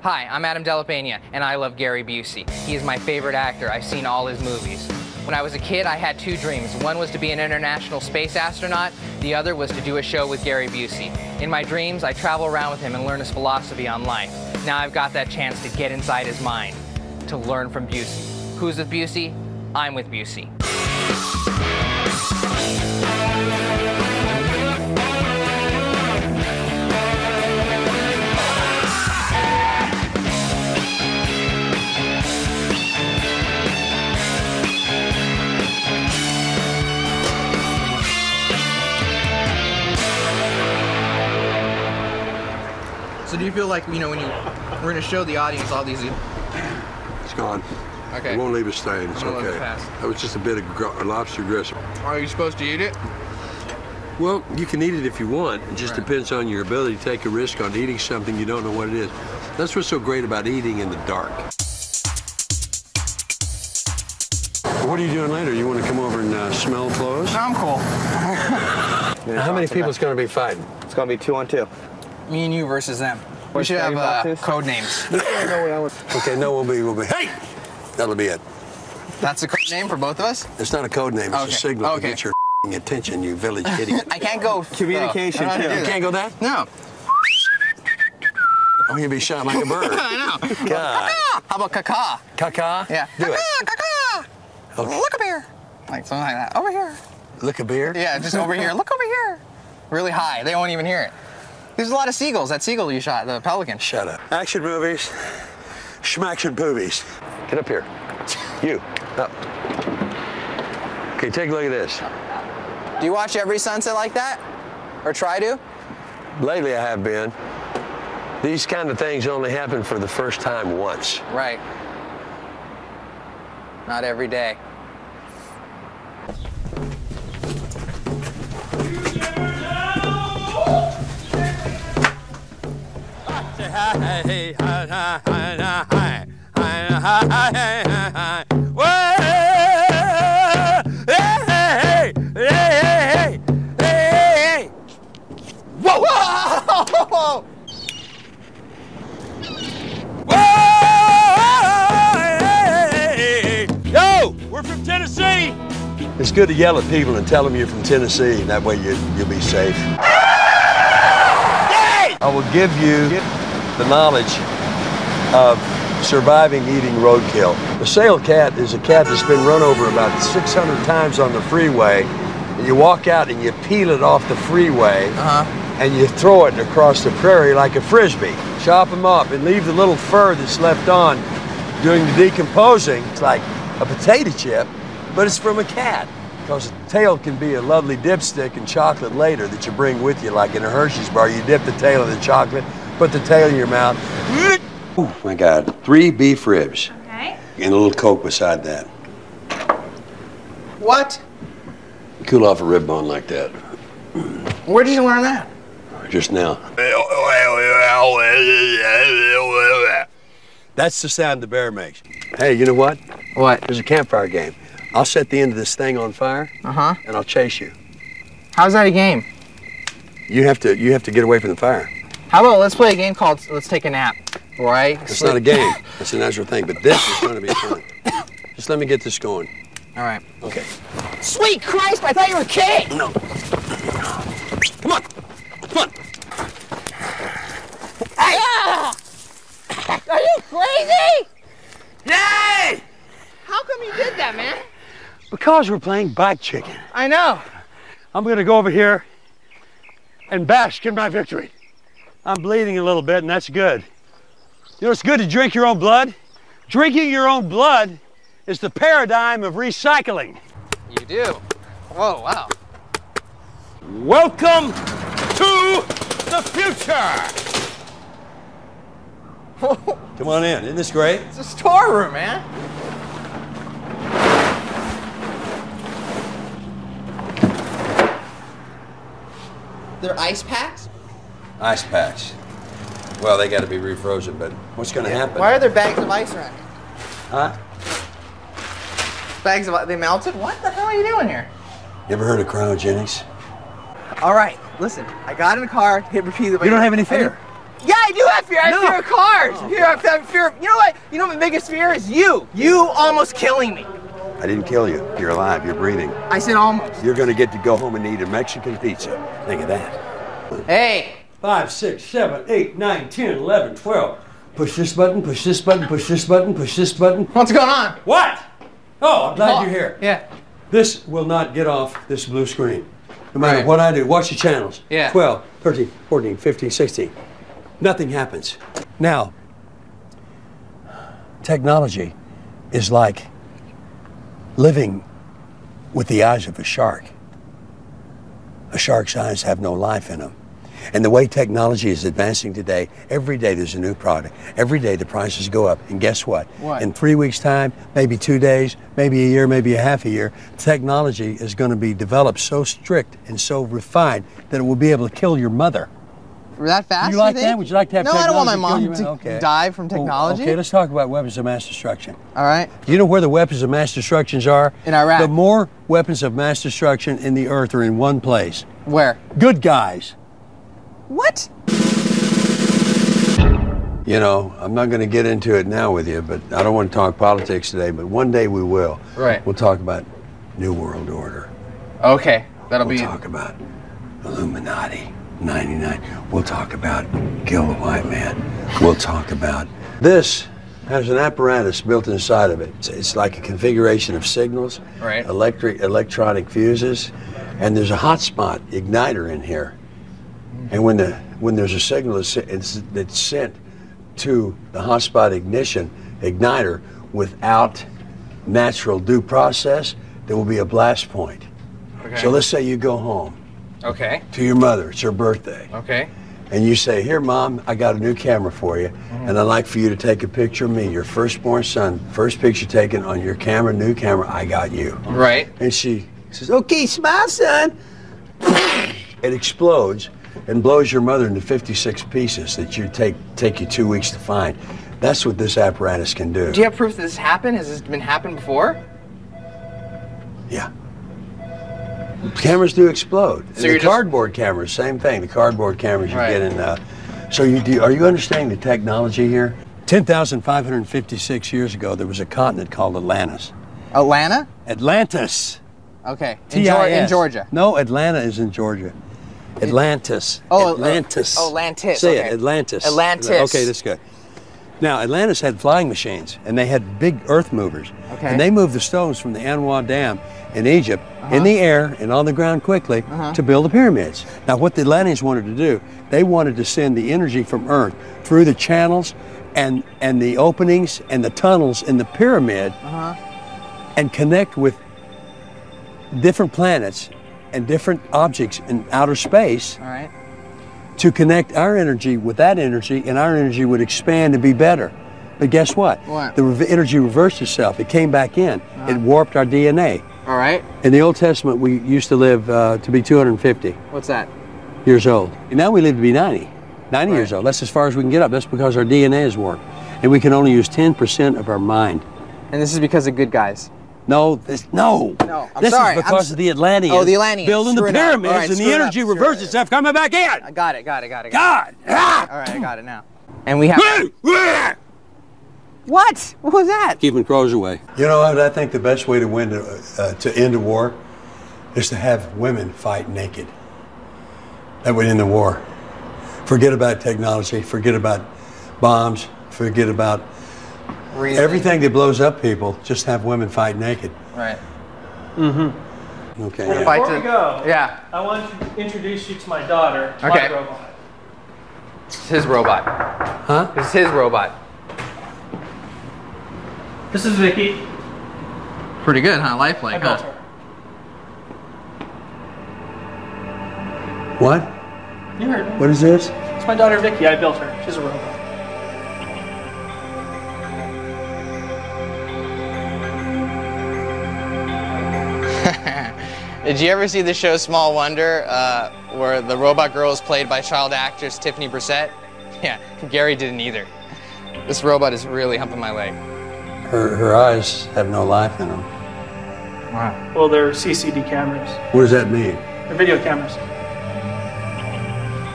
Hi, I'm Adam de la Peña, and I love Gary Busey. He is my favorite actor. I've seen all his movies. When I was a kid, I had two dreams. One was to be an international space astronaut. The other was to do a show with Gary Busey. In my dreams, I travel around with him and learn his philosophy on life. Now I've got that chance to get inside his mind, to learn from Busey. Who's with Busey? I'm with Busey. So do you feel like, you know, when you we're going to show the audience all these... It's gone. Okay. It won't leave a stain. It's okay. That was just a bit of lobster gristle. Are you supposed to eat it? Well, you can eat it if you want. It just depends on your ability to take a risk on eating something you don't know what it is. That's what's so great about eating in the dark. What are you doing later? You want to come over and smell clothes? No, I'm cool. Yeah, how many people is going to be fighting? It's going to be 2-on-2. Me and you versus them. We should have code names. Okay, no, we'll be. Hey, that'll be it. That's a code name for both of us. It's not a code name. It's a signal to get your attention, you village idiot. I can't go communication. No, you can't go that. No. I'm gonna be shot like a bird. I know. God. How about caca? Caca. Yeah. Do it. Caca. Okay. Look a beer. Like something like that. Over here. Look a beer. Yeah, just over here. Look over here. Really high. They won't even hear it. There's a lot of seagulls. That seagull you shot, the pelican. Shut up. Action movies, schmaction boobies. Get up here. You, up. Okay, take a look at this. Do you watch every sunset like that? Or try to? Lately I have been. These kind of things only happen for the first time once. Right. Not every day. Whoa! Yo, we're from Tennessee. It's good to yell at people and tell them you're from Tennessee, and that way you'll be safe. Hey! I will give you the knowledge of surviving eating roadkill. The sale cat is a cat that's been run over about 600 times on the freeway. And you walk out and you peel it off the freeway and you throw it across the prairie like a frisbee. Chop them up and leave the little fur that's left on during the decomposing. It's like a potato chip, but it's from a cat. Because the tail can be a lovely dipstick and chocolate later that you bring with you, like in a Hershey's bar. You dip the tail in the chocolate, put the tail in your mouth. Oh my God, 3 beef ribs. Okay. And a little Coke beside that. What? You cool off a rib bone like that. Where did you learn that? Just now. That's the sound the bear makes. Hey, you know what? What? There's a campfire game. I'll set the end of this thing on fire, and I'll chase you. How's that a game? You have to get away from the fire. How about let's play a game called Let's Take a Nap, right? It's not a game. It's a natural thing, but this is going to be fun. Just let me get this going. All right. Okay. Sweet Christ, I thought you were kidding. No. Come on. Come on. Hey. Are you crazy? Yay! How come you did that, man? Because we're playing bike chicken. I know. I'm gonna go over here and bask in my victory. I'm bleeding a little bit, and that's good. You know, it's good to drink your own blood. Drinking your own blood is the paradigm of recycling. You do. Whoa, wow. Welcome to the future. Come on in. Isn't this great? It's a storeroom, man. They're ice packs? Ice packs. Well, they got to be refrozen, but what's going to happen? Why are there bags of ice around here? Huh? Bags of ice? They melted? What the hell are you doing here? You ever heard of cryogenics? All right, listen. I got in the car. Hit repeatedly. You don't have any fear. Yeah, I do have fear. I have fear of cars. Oh, I have fear of, you know what? You know what my biggest fear is? You. You almost killing me. I didn't kill you. You're alive. You're breathing. I said almost. You're going to get to go home and eat a Mexican pizza. Think of that. Hey. 5, 6, 7, 8, 9, 10, 11, 12. Push this button, push this button, push this button, push this button. What's going on? What? Oh, I'm glad you're here. Yeah. This will not get off this blue screen. No matter what I do, watch the channels. Yeah. 12, 13, 14, 15, 16. Nothing happens. Now, technology is like living with the eyes of a shark. A shark's eyes have no life in them. And the way technology is advancing today, every day there's a new product. Every day the prices go up. And guess what? What? In 3 weeks' time, maybe 2 days, maybe a year, maybe a half a year, technology is going to be developed so strict and so refined that it will be able to kill your mother. That fast? You like that? Would you like to have technology? No, I don't want my mom to die from technology. Okay, let's talk about weapons of mass destruction. All right. Do you know where the weapons of mass destruction are? In Iraq. The more weapons of mass destruction in the earth are in one place. Where? Good guys. What? You know, I'm not going to get into it now with you, but I don't want to talk politics today, but one day we will. Right. We'll talk about New World Order. Okay, that'll be... We'll talk about Illuminati. 99. We'll talk about kill the white man. We'll talk about this. Has an apparatus built inside of it. It's like a configuration of signals, right? Electronic fuses, and there's a hotspot igniter in here. And when there's a signal that's sent to the hotspot igniter without natural due process, there will be a blast point. Okay. So let's say you go home. Okay. To your mother, it's her birthday. Okay. And you say, here, Mom, I got a new camera for you, and I'd like for you to take a picture of me, your firstborn son, first picture taken on your camera, new camera, I got you. Right. And she says, okay, smile, son. It explodes and blows your mother into 56 pieces that you take you 2 weeks to find. That's what this apparatus can do. Do you have proof that this happened? Has this been happened before? Yeah. Cameras do explode. So the cardboard cameras, same thing. The cardboard cameras you get in. So are you understanding the technology here? 10,556 years ago, there was a continent called Atlantis. Atlanta? Atlantis. Okay. In Georgia. No, Atlanta is in Georgia. Atlantis. Oh, Atlantis. Oh, Atlantis. Say it, Atlantis. Atlantis. Okay, that's good. Now, Atlantis had flying machines, and they had big earth movers. Okay. And they moved the stones from the Anwar Dam in Egypt in the air and on the ground quickly to build the pyramids. Now, what the Atlanteans wanted to do, they wanted to send the energy from Earth through the channels and the openings and the tunnels in the pyramid and connect with different planets and different objects in outer space to connect our energy with that energy, and our energy would expand and be better. But guess what? What? The energy reversed itself. It came back in. It warped our DNA. All right. In the Old Testament, we used to live to be 250. What's that? Years old. And now we live to be 90. 90 years old. That's as far as we can get up. That's because our DNA is warped. And we can only use 10% of our mind. And this is because of good guys. No, this is because of the Atlanteans. Oh, the Atlanteans. Building the pyramids and the energy reverses itself coming back in. I got it, God! Ah! All right, I got it now. And we have... What? What was that? Keeping crows away. You know what? I think the best way to end a war is to have women fight naked. That would end the war. Forget about technology. Forget about bombs. Forget about everything that blows up people. Just have women fight naked. Right. Mm-hmm. Okay. Well, before we go, I want to introduce you to my daughter, my robot. It's his robot. Huh? It's his robot. This is Vicky. Pretty good, huh? Lifelike, huh? What? You heard me. What is this? It's my daughter Vicky. I built her. She's a robot. Did you ever see the show Small Wonder, where the robot girl is played by child actress Tiffany Brissett? Yeah, Gary didn't either. This robot is really humping my leg. Her eyes have no life in them. Wow. Well, they're CCD cameras. What does that mean? They're video cameras.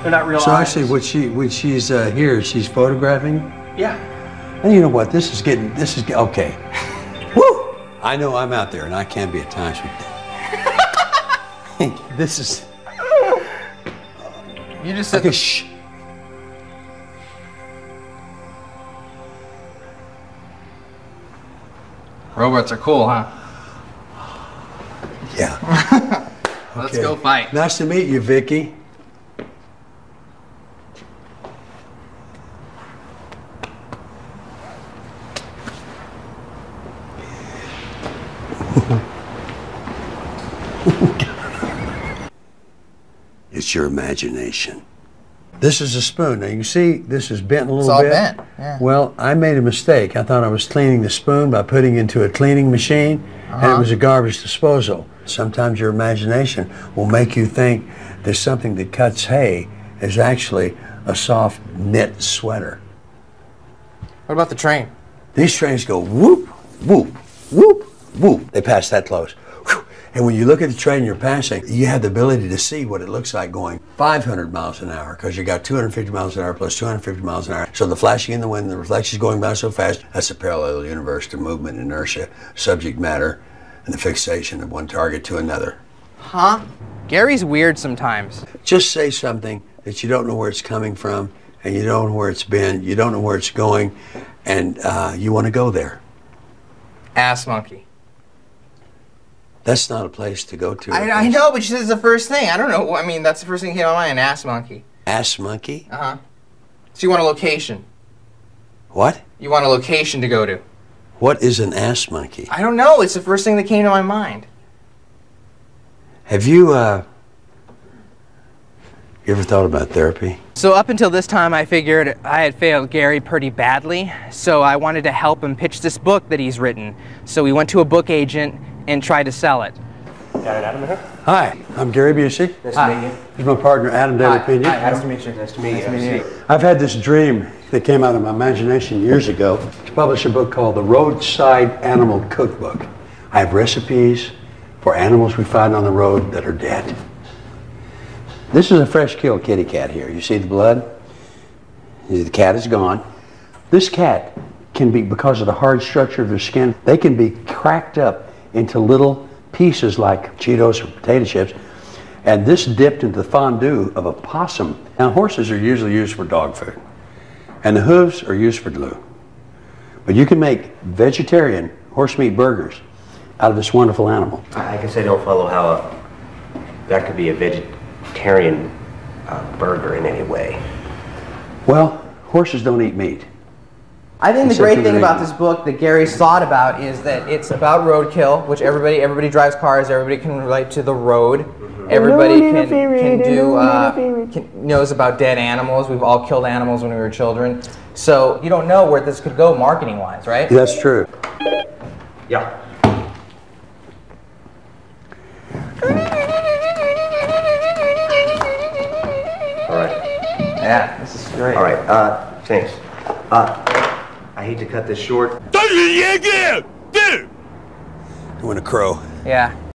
They're not real. So eyes. Actually, what she's here, she's photographing. Yeah. And you know what? This is okay. Woo! I know I'm out there, and I can be at times with you. This is. You just said. Okay, shh. Robots are cool, huh? Yeah. Let's go fight. Nice to meet you, Vicky. It's your imagination. This is a spoon. Now you can see this is bent a little bit. It's all bent. Yeah. Well, I made a mistake. I thought I was cleaning the spoon by putting it into a cleaning machine, and it was a garbage disposal. Sometimes your imagination will make you think there's something that cuts hay is actually a soft knit sweater. What about the train? These trains go whoop, whoop, whoop, whoop. They pass that close. And when you look at the train you're passing, you have the ability to see what it looks like going 500 miles an hour, because you got 250 miles an hour plus 250 miles an hour. So the flashing in the wind, the reflections going by so fast, that's a parallel universe to movement, inertia, subject matter, and the fixation of one target to another. Huh? Gary's weird sometimes. Just say something that you don't know where it's coming from, and you don't know where it's been, you don't know where it's going, and you want to go there. Ass monkey. That's not a place to go to. I know, but you said it's the first thing. I don't know. I mean, that's the first thing that came to mind, an ass monkey. Ass monkey? Uh-huh. So you want a location. What? You want a location to go to. What is an ass monkey? I don't know. It's the first thing that came to my mind. Have you, you ever thought about therapy? So up until this time, I figured I had failed Gary pretty badly, so I wanted to help him pitch this book that he's written. So we went to a book agent and try to sell it. Hi, I'm Gary Busey. Nice to meet you. This is my partner, Adam de la Peña. Hi, nice to meet you. Nice to meet you. Nice to meet you. I've had this dream that came out of my imagination years ago to publish a book called The Roadside Animal Cookbook. I have recipes for animals we find on the road that are dead. This is a fresh killed kitty cat here. You see the blood? The cat is gone. This cat can be, because of the hard structure of their skin, they can be cracked up into little pieces like Cheetos or potato chips, and this dipped into the fondue of a possum. Now horses are usually used for dog food, and the hooves are used for glue. But you can make vegetarian horse meat burgers out of this wonderful animal. I guess I don't follow how that could be a vegetarian burger in any way. Well, horses don't eat meat. I think the great thing about this book that Gary's thought about is that it's about roadkill, which everybody drives cars, everybody can relate to the road, everybody knows about dead animals. We've all killed animals when we were children, so you don't know where this could go marketing-wise, right? That's true. Yeah. All right. Yeah, this is great. All right. Thanks. I hate to cut this short. You want to crow? Yeah.